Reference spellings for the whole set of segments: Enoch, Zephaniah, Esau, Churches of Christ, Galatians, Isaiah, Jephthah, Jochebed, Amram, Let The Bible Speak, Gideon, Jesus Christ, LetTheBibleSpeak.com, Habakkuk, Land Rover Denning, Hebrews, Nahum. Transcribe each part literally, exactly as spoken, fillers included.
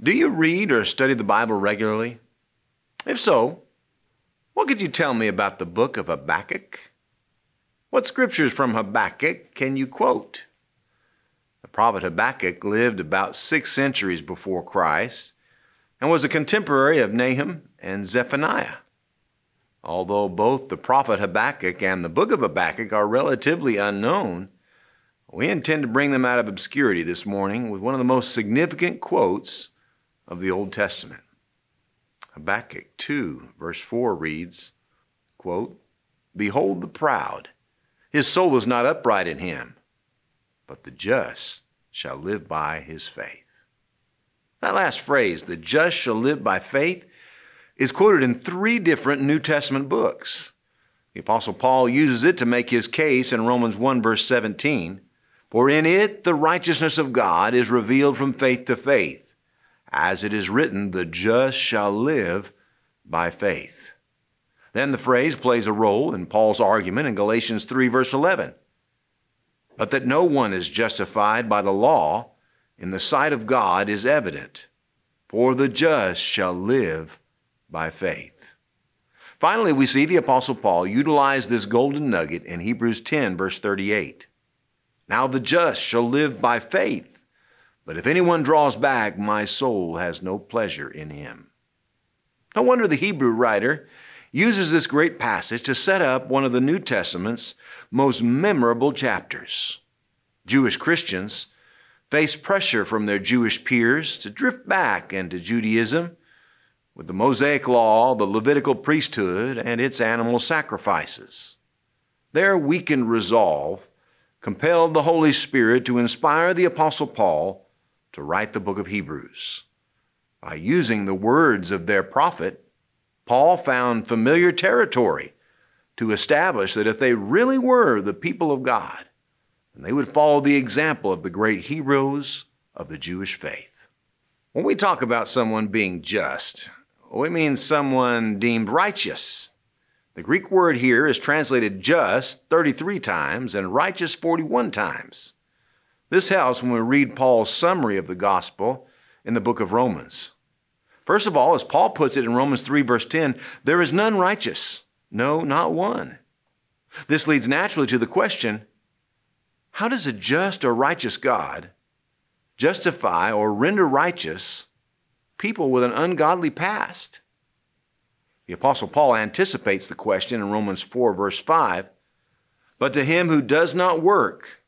Do you read or study the Bible regularly? If so, what could you tell me about the book of Habakkuk? What scriptures from Habakkuk can you quote? The prophet Habakkuk lived about six centuries before Christ and was a contemporary of Nahum and Zephaniah. Although both the prophet Habakkuk and the book of Habakkuk are relatively unknown, we intend to bring them out of obscurity this morning with one of the most significant quotes of the Old Testament. Habakkuk two, verse four reads, quote, "Behold the proud, his soul is not upright in him, but the just shall live by his faith." That last phrase, "the just shall live by faith," is quoted in three different New Testament books. The Apostle Paul uses it to make his case in Romans one, verse seventeen, "For in it the righteousness of God is revealed from faith to faith. As it is written, the just shall live by faith." Then the phrase plays a role in Paul's argument in Galatians three, verse eleven, "But that no one is justified by the law in the sight of God is evident, for the just shall live by faith." Finally, we see the Apostle Paul utilize this golden nugget in Hebrews ten, verse thirty-eight. "Now the just shall live by faith. But if anyone draws back, my soul has no pleasure in him." No wonder the Hebrew writer uses this great passage to set up one of the New Testament's most memorable chapters. Jewish Christians face pressure from their Jewish peers to drift back into Judaism with the Mosaic Law, the Levitical priesthood, and its animal sacrifices. Their weakened resolve compelled the Holy Spirit to inspire the Apostle Paul to write the book of Hebrews. By using the words of their prophet, Paul found familiar territory to establish that if they really were the people of God, then they would follow the example of the great heroes of the Jewish faith. When we talk about someone being just, we mean someone deemed righteous. The Greek word here is translated just thirty-three times and righteous forty-one times. This helps when we read Paul's summary of the gospel in the book of Romans. First of all, as Paul puts it in Romans three, verse ten, "There is none righteous, no, not one." This leads naturally to the question, how does a just or righteous God justify or render righteous people with an ungodly past? The Apostle Paul anticipates the question in Romans four, verse five, "But to him who does not work,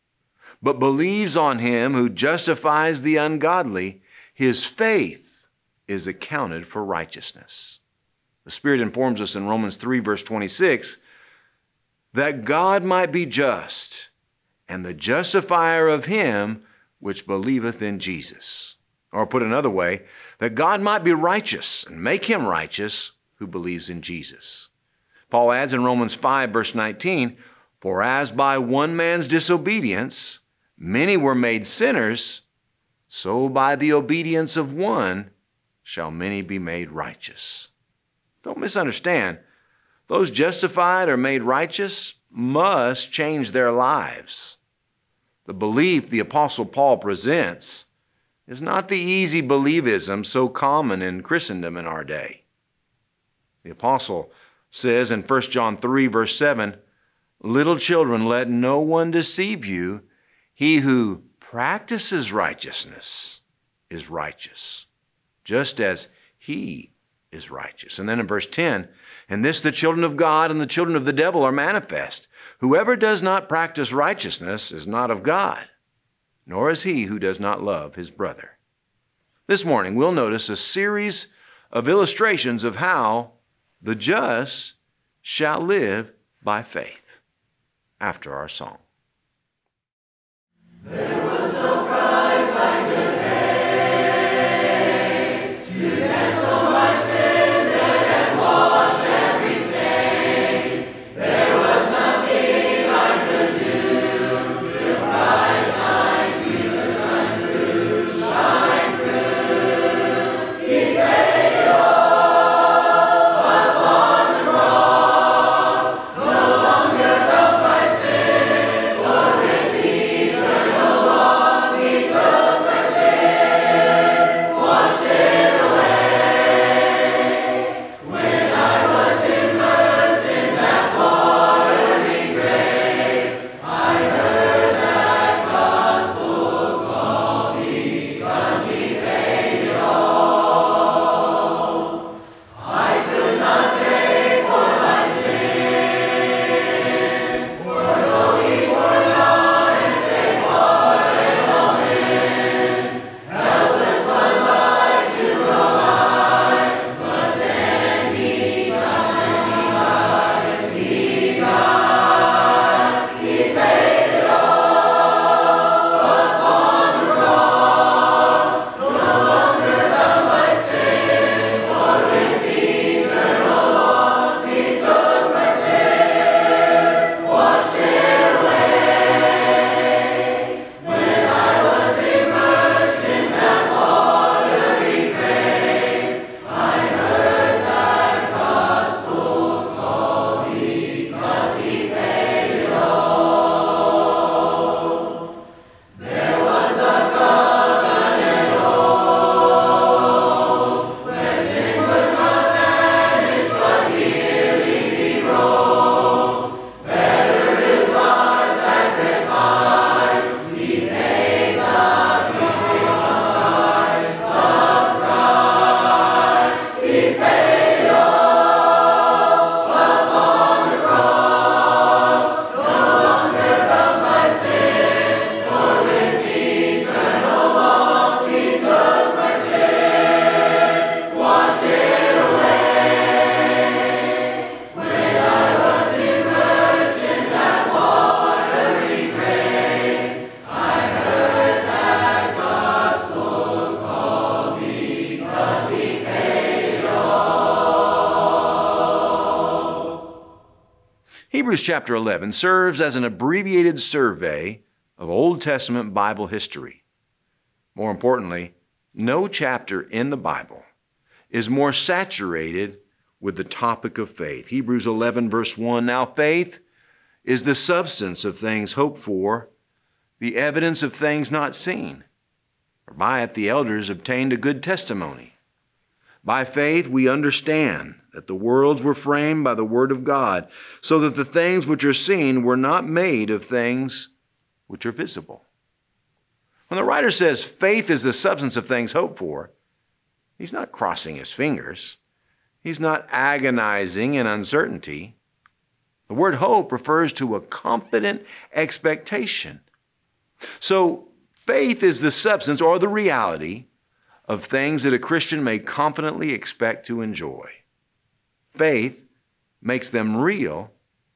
but believes on him who justifies the ungodly, his faith is accounted for righteousness." The Spirit informs us in Romans three, verse twenty-six, "That God might be just, and the justifier of him which believeth in Jesus." Or put another way, that God might be righteous and make him righteous who believes in Jesus. Paul adds in Romans five, verse nineteen, "For as by one man's disobedience, many were made sinners, so by the obedience of one shall many be made righteous." Don't misunderstand. Those justified or made righteous must change their lives. The belief the Apostle Paul presents is not the easy believism so common in Christendom in our day. The Apostle says in First John three, verse seven, "Little children, let no one deceive you. He who practices righteousness is righteous, just as he is righteous." And then in verse ten, "And this the children of God and the children of the devil are manifest. Whoever does not practice righteousness is not of God, nor is he who does not love his brother." This morning, we'll notice a series of illustrations of how the just shall live by faith. After our song. There was no price I could pay to cancel my sin debt and wash every stain. There was nothing I could do till Christ shine, Jesus shine through, shine through. He paid it all. Hebrews chapter eleven serves as an abbreviated survey of Old Testament Bible history. More importantly, no chapter in the Bible is more saturated with the topic of faith. Hebrews eleven verse one, "Now faith is the substance of things hoped for, the evidence of things not seen. For by it the elders obtained a good testimony. By faith we understand that the worlds were framed by the word of God, so that the things which are seen were not made of things which are visible." When the writer says faith is the substance of things hoped for, he's not crossing his fingers. He's not agonizing in uncertainty. The word hope refers to a confident expectation. So faith is the substance or the reality of things that a Christian may confidently expect to enjoy. Faith makes them real,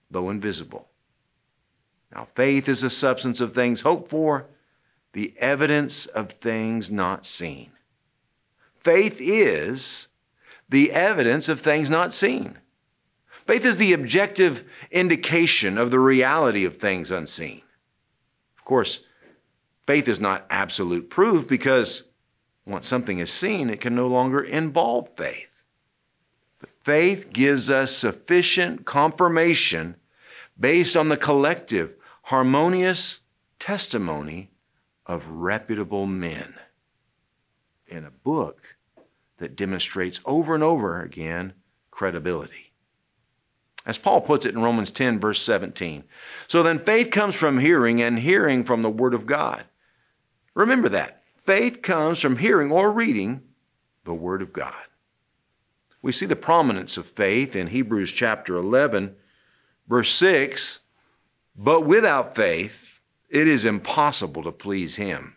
though invisible. Now, faith is the substance of things hoped for, the evidence of things not seen. Faith is the evidence of things not seen. Faith is the objective indication of the reality of things unseen. Of course, faith is not absolute proof because once something is seen, it can no longer involve faith. But faith gives us sufficient confirmation based on the collective, harmonious testimony of reputable men in a book that demonstrates over and over again credibility. As Paul puts it in Romans ten, verse seventeen, "So then faith comes from hearing, and hearing from the word of God." Remember that. Faith comes from hearing or reading the word of God. We see the prominence of faith in Hebrews chapter eleven, verse six, "But without faith, it is impossible to please him.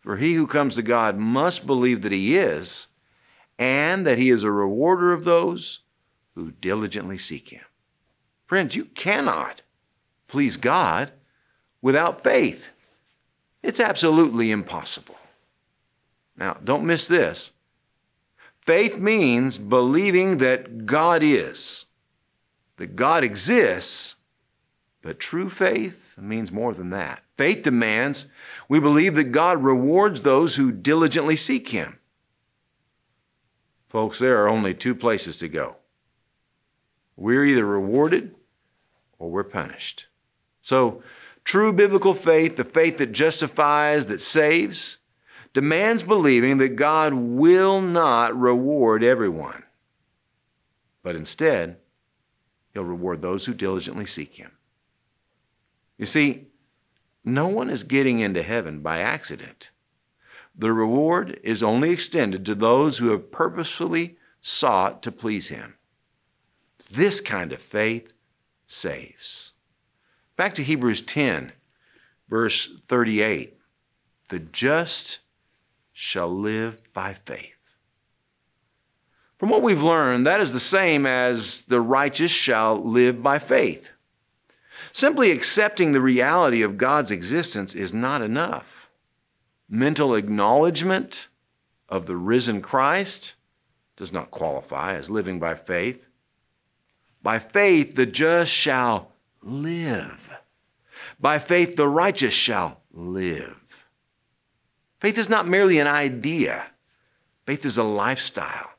For he who comes to God must believe that he is, and that he is a rewarder of those who diligently seek him." Friends, you cannot please God without faith. It's absolutely impossible. Now, don't miss this. Faith means believing that God is, that God exists, but true faith means more than that. Faith demands we believe that God rewards those who diligently seek him. Folks, there are only two places to go. We're either rewarded or we're punished. So true biblical faith, the faith that justifies, that saves, demands believing that God will not reward everyone, but instead, he'll reward those who diligently seek him. You see, no one is getting into heaven by accident. The reward is only extended to those who have purposefully sought to please him. This kind of faith saves. Back to Hebrews ten, verse thirty-eight. "The just shall live by faith." From what we've learned, that is the same as the righteous shall live by faith. Simply accepting the reality of God's existence is not enough. Mental acknowledgement of the risen Christ does not qualify as living by faith. By faith, the just shall live. By faith, the righteous shall live. Faith is not merely an idea. Faith is a lifestyle.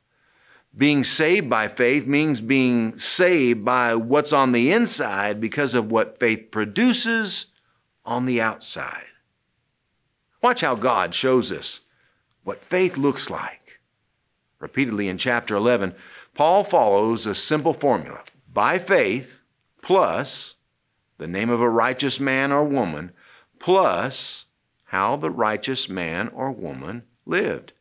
Being saved by faith means being saved by what's on the inside because of what faith produces on the outside. Watch how God shows us what faith looks like. Repeatedly in chapter eleven, Paul follows a simple formula. By faith plus the name of a righteous man or woman plus how the righteous man or woman lived.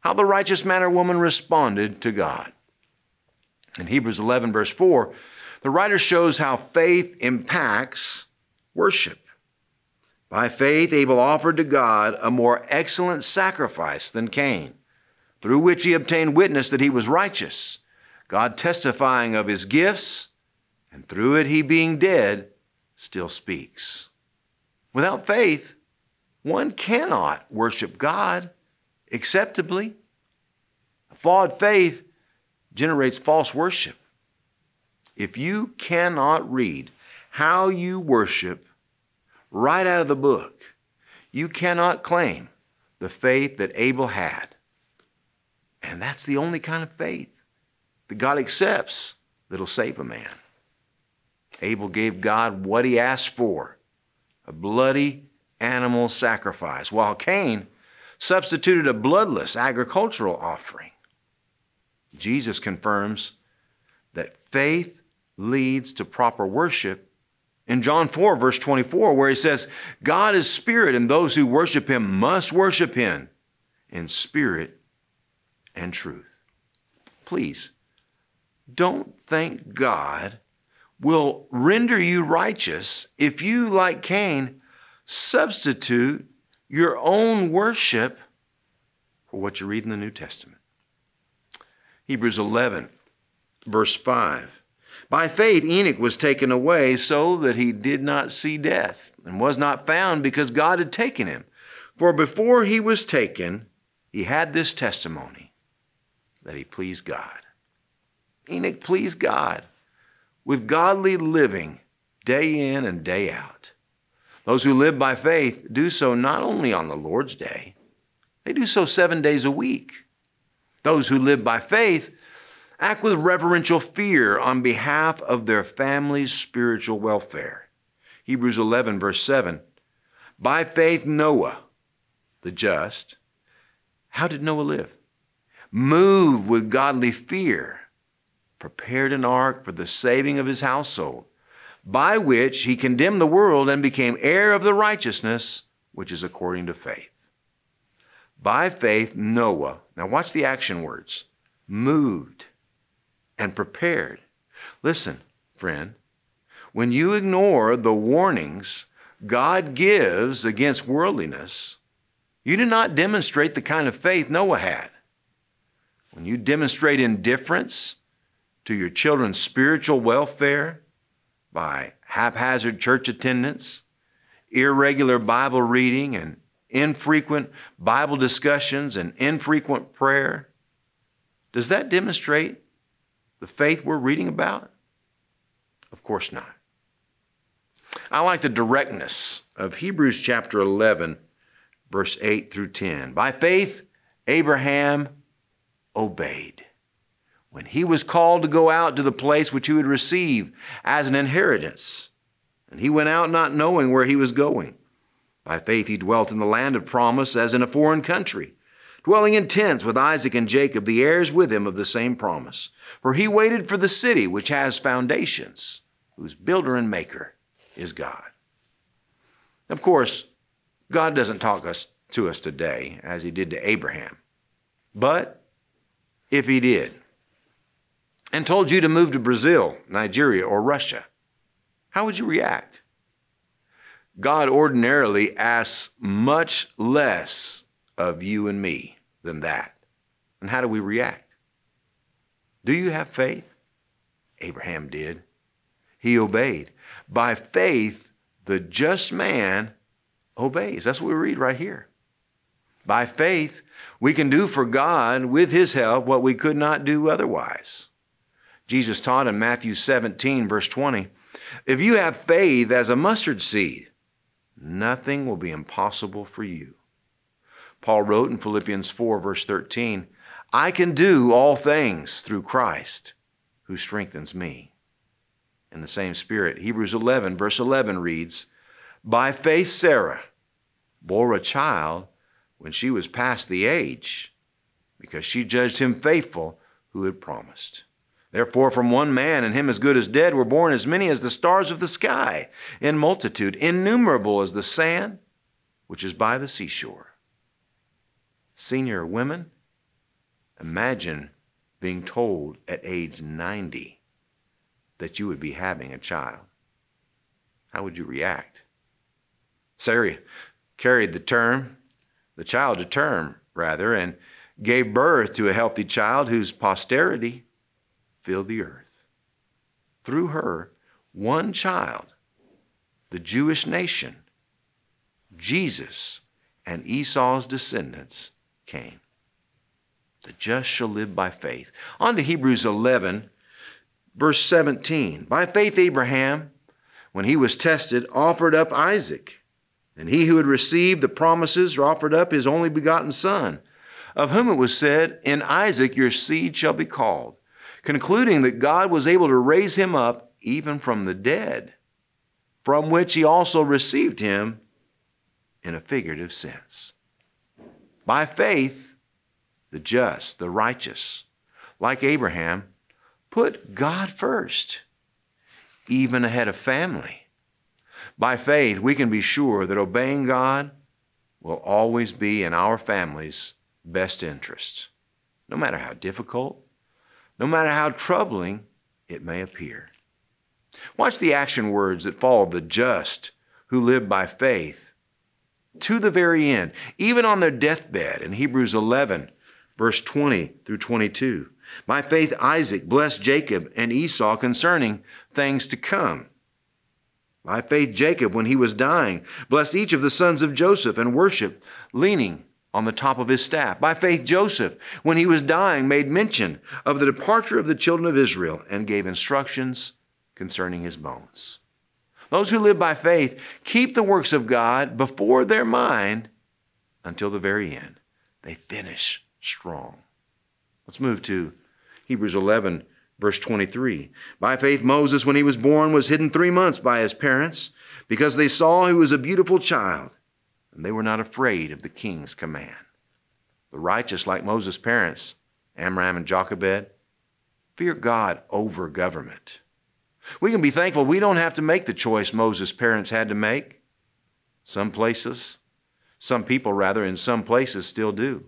How the righteous man or woman responded to God. In Hebrews eleven, verse four, the writer shows how faith impacts worship. "By faith, Abel offered to God a more excellent sacrifice than Cain, through which he obtained witness that he was righteous, God testifying of his gifts, and through it he being dead still speaks." Without faith, one cannot worship God acceptably. A flawed faith generates false worship. If you cannot read how you worship right out of the book, you cannot claim the faith that Abel had. And that's the only kind of faith that God accepts that'll save a man. Abel gave God what he asked for, a bloody animal sacrifice, while Cain substituted a bloodless agricultural offering. Jesus confirms that faith leads to proper worship in John four, verse twenty-four, where he says, God is spirit, and those who worship him must worship him in spirit and truth. Please, don't think God will render you righteous if you, like Cain, substitute your own worship for what you read in the New Testament. Hebrews eleven, verse five. By faith, Enoch was taken away so that he did not see death, and was not found because God had taken him. For before he was taken, he had this testimony that he pleased God. Enoch pleased God with godly living day in and day out. Those who live by faith do so not only on the Lord's day, they do so seven days a week. Those who live by faith act with reverential fear on behalf of their family's spiritual welfare. Hebrews eleven, verse seven, by faith Noah, the just, how did Noah live? Moved with godly fear, prepared an ark for the saving of his household, by which he condemned the world and became heir of the righteousness, which is according to faith. By faith Noah, now watch the action words, moved and prepared. Listen, friend, when you ignore the warnings God gives against worldliness, you do not demonstrate the kind of faith Noah had. When you demonstrate indifference to your children's spiritual welfare by haphazard church attendance, irregular Bible reading, and infrequent Bible discussions and infrequent prayer, does that demonstrate the faith we're reading about? Of course not. I like the directness of Hebrews chapter eleven, verse eight through ten. By faith, Abraham obeyed when he was called to go out to the place which he would receive as an inheritance. And he went out not knowing where he was going. By faith, he dwelt in the land of promise as in a foreign country, dwelling in tents with Isaac and Jacob, the heirs with him of the same promise. For he waited for the city which has foundations, whose builder and maker is God. Of course, God doesn't talk us, to us today as he did to Abraham. But if he did, and told you to move to Brazil, Nigeria, or Russia, how would you react? God ordinarily asks much less of you and me than that. And how do we react? Do you have faith? Abraham did. He obeyed. By faith, the just man obeys. That's what we read right here. By faith, we can do for God with his help what we could not do otherwise. Jesus taught in Matthew seventeen, verse twenty, if you have faith as a mustard seed, nothing will be impossible for you. Paul wrote in Philippians four, verse thirteen, I can do all things through Christ who strengthens me. In the same spirit, Hebrews eleven, verse eleven reads, by faith Sarah bore a child when she was past the age, because she judged him faithful who had promised. Therefore from one man, and him as good as dead, were born as many as the stars of the sky, in multitude, innumerable as the sand which is by the seashore. Senior women, imagine being told at age ninety that you would be having a child. How would you react? Sarah carried the term, the child to term, rather, and gave birth to a healthy child whose posterity filled the earth. Through her, one child, the Jewish nation, Jesus and Esau's descendants, came. The just shall live by faith. On to Hebrews eleven, verse seventeen. By faith Abraham, when he was tested, offered up Isaac, and he who had received the promises offered up his only begotten son, of whom it was said, in Isaac your seed shall be called, concluding that God was able to raise him up even from the dead, from which he also received him in a figurative sense. By faith, the just, the righteous, like Abraham, put God first, even ahead of family. By faith, we can be sure that obeying God will always be in our family's best interest, no matter how difficult, no matter how troubling it may appear. Watch the action words that follow the just who live by faith to the very end, even on their deathbed in Hebrews eleven, verse twenty through twenty-two. By faith Isaac blessed Jacob and Esau concerning things to come. By faith Jacob, when he was dying, blessed each of the sons of Joseph and worshipped, leaning on the top of his staff. By faith Joseph, when he was dying, made mention of the departure of the children of Israel and gave instructions concerning his bones. Those who live by faith keep the works of God before their mind until the very end. They finish strong. Let's move to Hebrews eleven, verse twenty-three. By faith Moses, when he was born, was hidden three months by his parents, because they saw he was a beautiful child, and they were not afraid of the king's command. The righteous, like Moses' parents, Amram and Jochebed, fear God over government. We can be thankful we don't have to make the choice Moses' parents had to make. Some places, some people rather, in some places still do.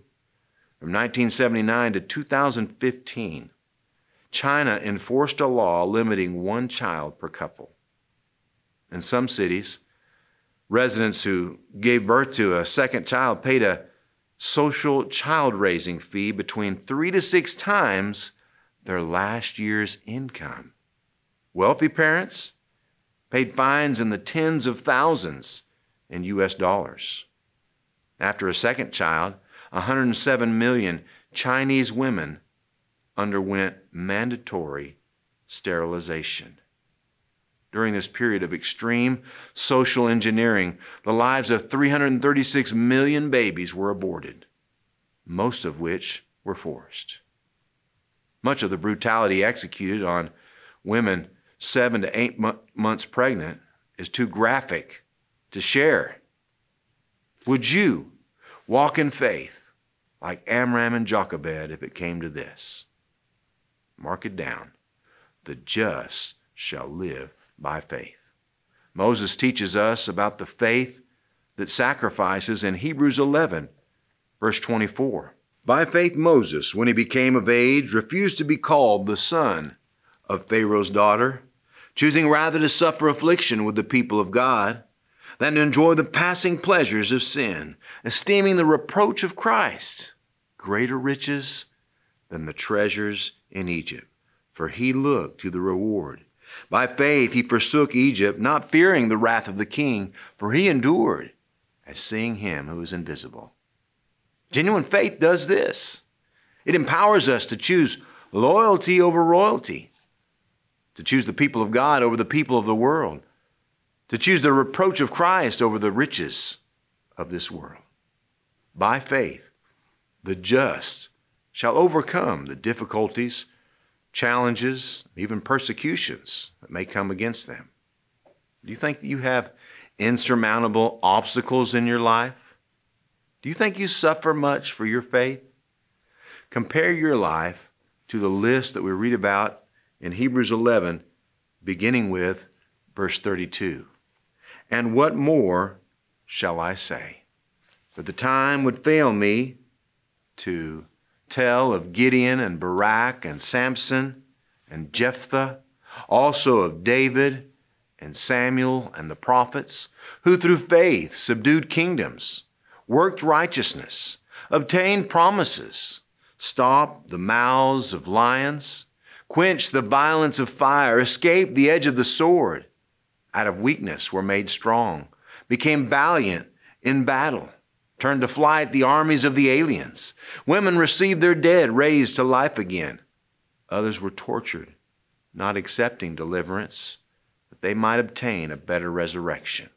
From nineteen seventy-nine to two thousand fifteen, China enforced a law limiting one child per couple. In some cities, residents who gave birth to a second child paid a social child-raising fee between three to six times their last year's income. Wealthy parents paid fines in the tens of thousands in U S dollars. After a second child, one hundred seven million Chinese women underwent mandatory sterilization. During this period of extreme social engineering, the lives of three hundred thirty-six million babies were aborted, most of which were forced. Much of the brutality executed on women seven to eight mo- months pregnant is too graphic to share. Would you walk in faith like Amram and Jochebed if it came to this? Mark it down. The just shall live by faith. Moses teaches us about the faith that sacrifices in Hebrews eleven, verse twenty-four. By faith Moses, when he became of age, refused to be called the son of Pharaoh's daughter, choosing rather to suffer affliction with the people of God than to enjoy the passing pleasures of sin, esteeming the reproach of Christ greater riches than the treasures in Egypt, for he looked to the reward. By faith he forsook Egypt, not fearing the wrath of the king, for he endured as seeing him who is invisible. Genuine faith does this. It empowers us to choose loyalty over royalty, to choose the people of God over the people of the world, to choose the reproach of Christ over the riches of this world. By faith, the just shall overcome the difficulties, challenges, even persecutions that may come against them. Do you think that you have insurmountable obstacles in your life? Do you think you suffer much for your faith? Compare your life to the list that we read about in Hebrews eleven, beginning with verse thirty-two. And what more shall I say? For the time would fail me to tell of Gideon and Barak and Samson and Jephthah, also of David and Samuel and the prophets, who through faith subdued kingdoms, worked righteousness, obtained promises, stopped the mouths of lions, quenched the violence of fire, escaped the edge of the sword, out of weakness were made strong, became valiant in battle, turned to flight the armies of the aliens. Women received their dead raised to life again. Others were tortured not accepting deliverance, that they might obtain a better resurrection.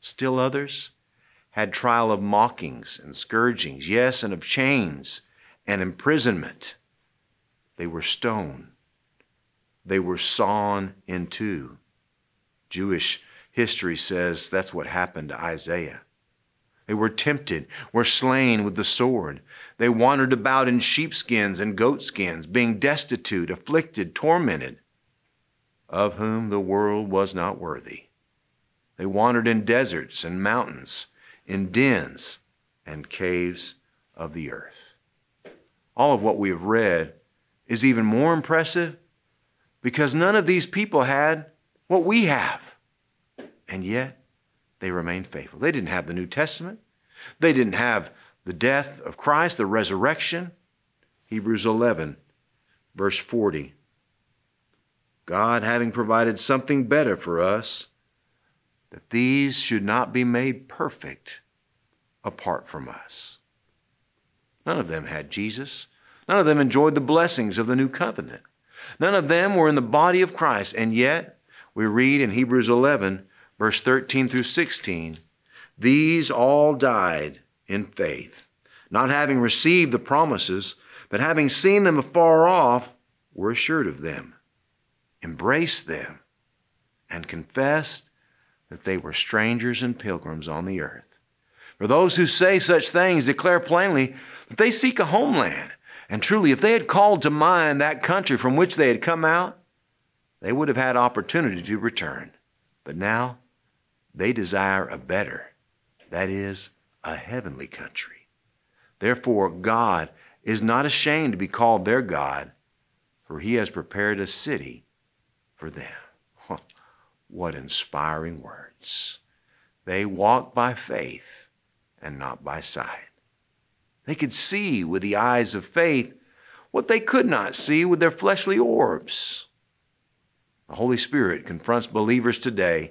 Still others had trial of mockings and scourgings, yes, and of chains and imprisonment. They were stoned. They were sawn in two. Jewish history says that's what happened to Isaiah. They were tempted, were slain with the sword. They wandered about in sheepskins and goatskins, being destitute, afflicted, tormented, of whom the world was not worthy. They wandered in deserts and mountains, in dens and caves of the earth. All of what we have read is even more impressive because none of these people had what we have, and yet they remained faithful. They didn't have the New Testament. They didn't have the death of Christ, the resurrection. Hebrews eleven, verse forty. God, having provided something better for us, that these should not be made perfect apart from us. None of them had Jesus. None of them enjoyed the blessings of the new covenant. None of them were in the body of Christ. And yet, we read in Hebrews eleven, verse thirteen through sixteen, these all died in faith, not having received the promises, but having seen them afar off, were assured of them, embraced them, and confessed that they were strangers and pilgrims on the earth. For those who say such things declare plainly that they seek a homeland. And truly, if they had called to mind that country from which they had come out, they would have had opportunity to return. But now, they desire a better, that is, a heavenly country. Therefore, God is not ashamed to be called their God, for He has prepared a city for them. What inspiring words. They walked by faith and not by sight. They could see with the eyes of faith what they could not see with their fleshly orbs. The Holy Spirit confronts believers today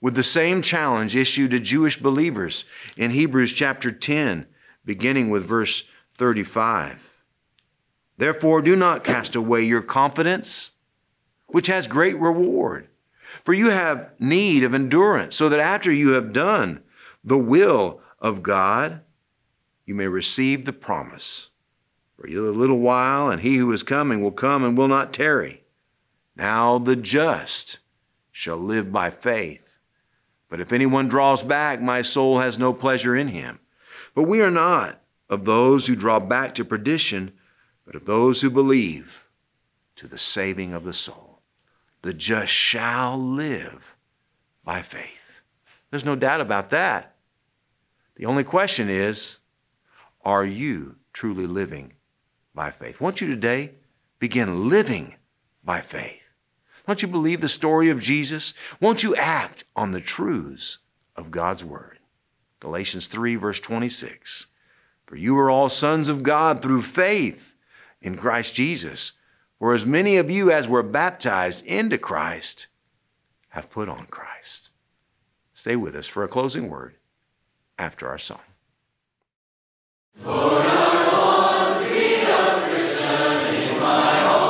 with the same challenge issued to Jewish believers in Hebrews chapter ten, beginning with verse thirty-five. Therefore, do not cast away your confidence, which has great reward, for you have need of endurance, so that after you have done the will of God, you may receive the promise. For a little while, and He who is coming will come and will not tarry. Now the just shall live by faith. But if anyone draws back, my soul has no pleasure in him. But we are not of those who draw back to perdition, but of those who believe to the saving of the soul. The just shall live by faith. There's no doubt about that. The only question is, are you truly living by faith? Won't you today begin living by faith? Won't you believe the story of Jesus? Won't you act on the truths of God's Word? Galatians three, verse twenty-six. For you are all sons of God through faith in Christ Jesus. For as many of you as were baptized into Christ have put on Christ. Stay with us for a closing word after our song. Lord, I want to be a Christian in my heart.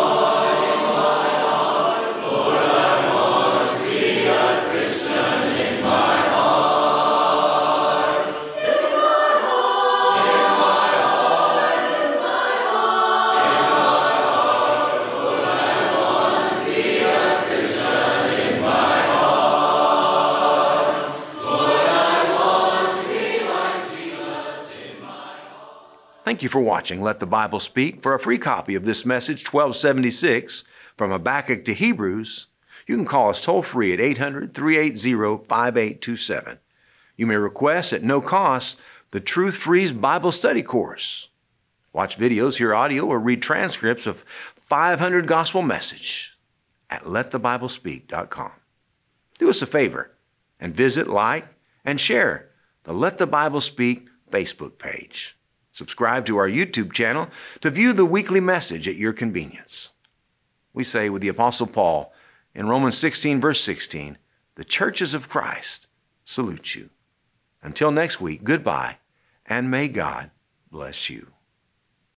Thank you for watching Let the Bible Speak. For a free copy of this message, twelve seventy-six, from Habakkuk to Hebrews, you can call us toll-free at eight hundred, three eighty, fifty-eight twenty-seven. You may request, at no cost, the Truth Freeze Bible Study Course. Watch videos, hear audio, or read transcripts of five hundred gospel messages at Let The Bible Speak dot com. Do us a favor and visit, like, and share the Let the Bible Speak Facebook page. Subscribe to our YouTube channel to view the weekly message at your convenience. We say with the Apostle Paul in Romans sixteen, verse sixteen, the Churches of Christ salute you. Until next week, goodbye, and may God bless you.